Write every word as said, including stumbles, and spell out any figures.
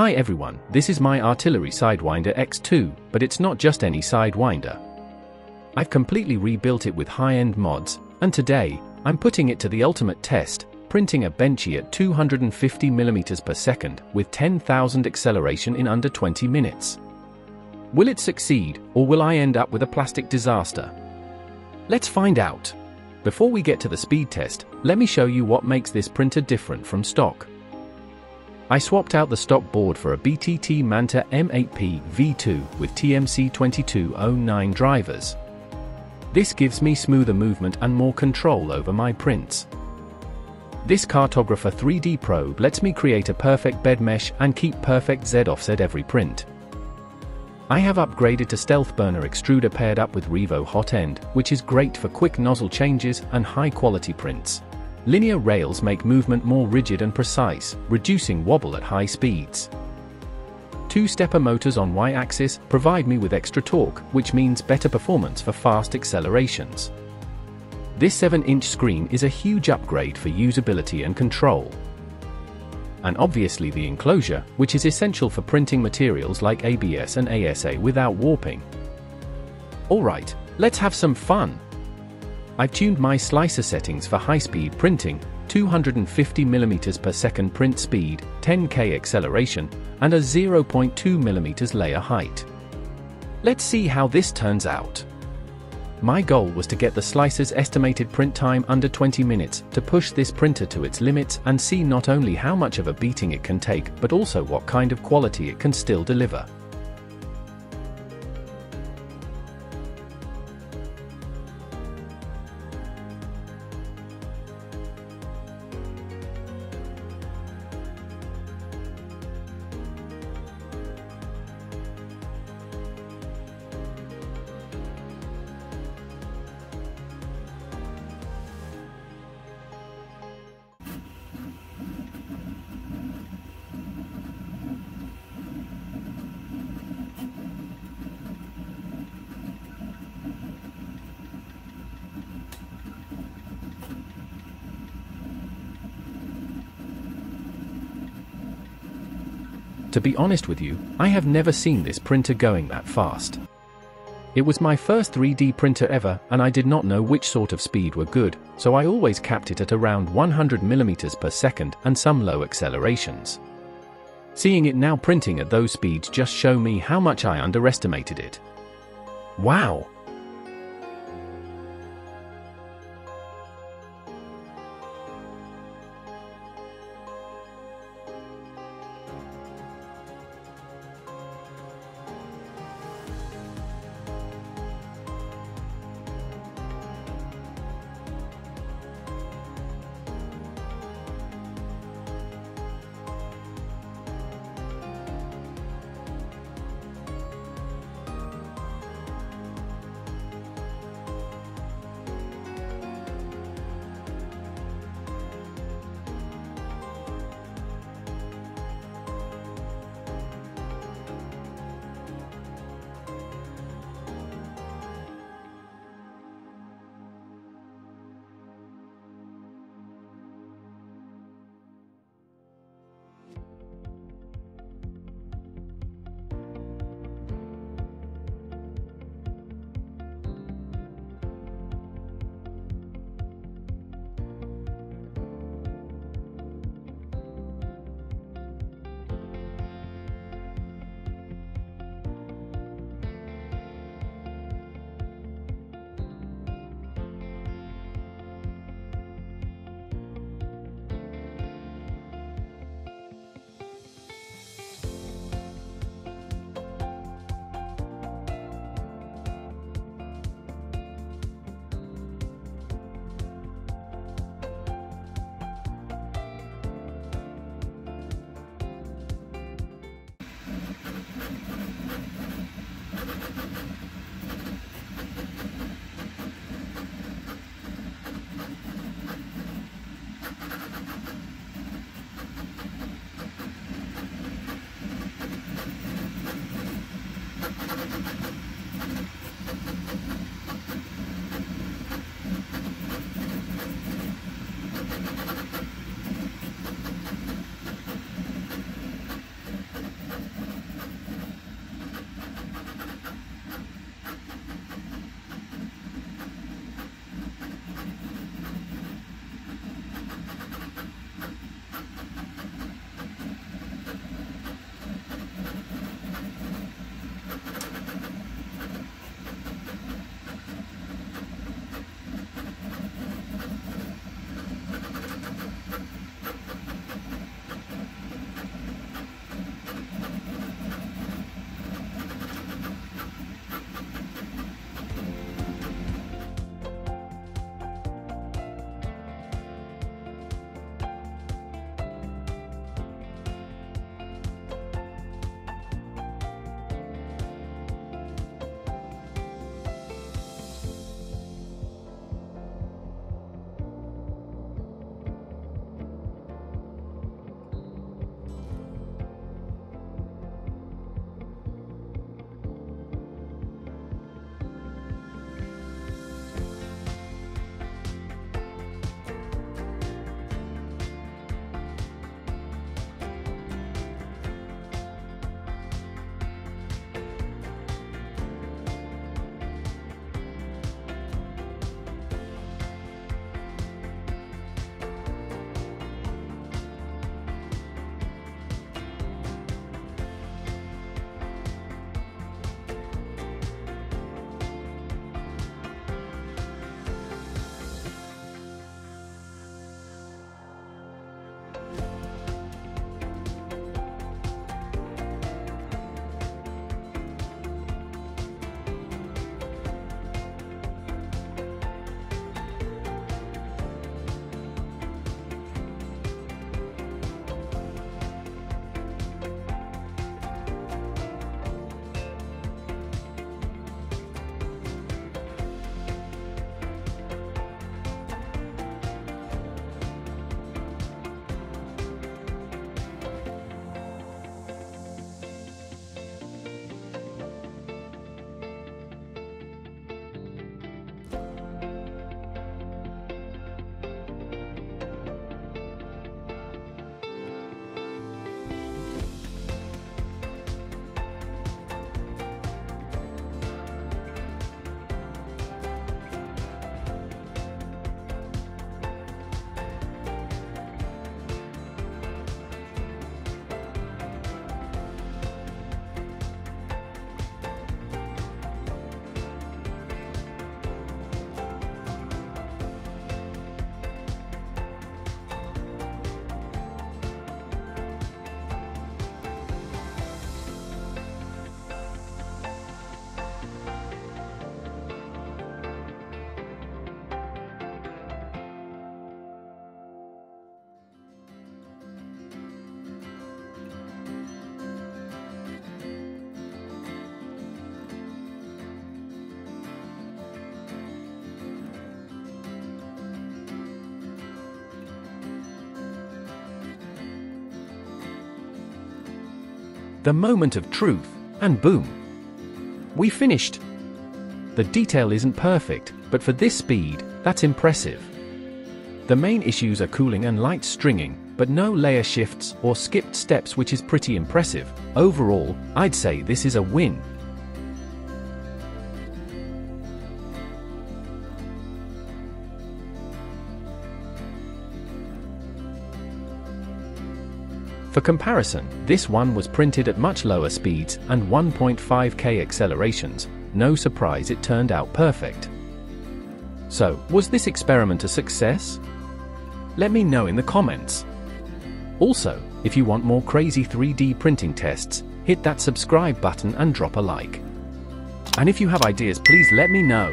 Hi everyone, this is my Artillery Sidewinder X two, but it's not just any Sidewinder. I've completely rebuilt it with high-end mods, and today, I'm putting it to the ultimate test, printing a Benchy at two hundred fifty millimeters per second with ten thousand acceleration in under twenty minutes. Will it succeed, or will I end up with a plastic disaster? Let's find out. Before we get to the speed test, let me show you what makes this printer different from stock. I swapped out the stock board for a B T T Manta M eight P V two with T M C twenty-two oh nine drivers. This gives me smoother movement and more control over my prints. This Cartographer three D probe lets me create a perfect bed mesh and keep perfect Z offset every print. I have upgraded to Stealthburner extruder paired up with Revo hot end, which is great for quick nozzle changes and high quality prints. Linear rails make movement more rigid and precise, reducing wobble at high speeds. Two stepper motors on Y axis provide me with extra torque, which means better performance for fast accelerations. This seven inch screen is a huge upgrade for usability and control. And obviously the enclosure, which is essential for printing materials like A B S and A S A without warping. Alright, let's have some fun! I've tuned my slicer settings for high-speed printing, two hundred fifty millimeters per second print speed, ten K acceleration, and a zero point two millimeter layer height. Let's see how this turns out. My goal was to get the slicer's estimated print time under twenty minutes to push this printer to its limits and see not only how much of a beating it can take, but also what kind of quality it can still deliver. To be honest with you, I have never seen this printer going that fast. It was my first three D printer ever, and I did not know which sort of speed were good, so I always capped it at around one hundred millimeters per second and some low accelerations. Seeing it now printing at those speeds just show me how much I underestimated it. Wow! the moment of truth, and boom! We finished! The detail isn't perfect, but for this speed, that's impressive. The main issues are cooling and light stringing, but no layer shifts or skipped steps, which is pretty impressive. Overall, I'd say this is a win. For comparison, this one was printed at much lower speeds and one point five K accelerations. No surprise it turned out perfect. So, was this experiment a success? Let me know in the comments. Also, if you want more crazy three D printing tests, hit that subscribe button and drop a like. And if you have ideas, please let me know.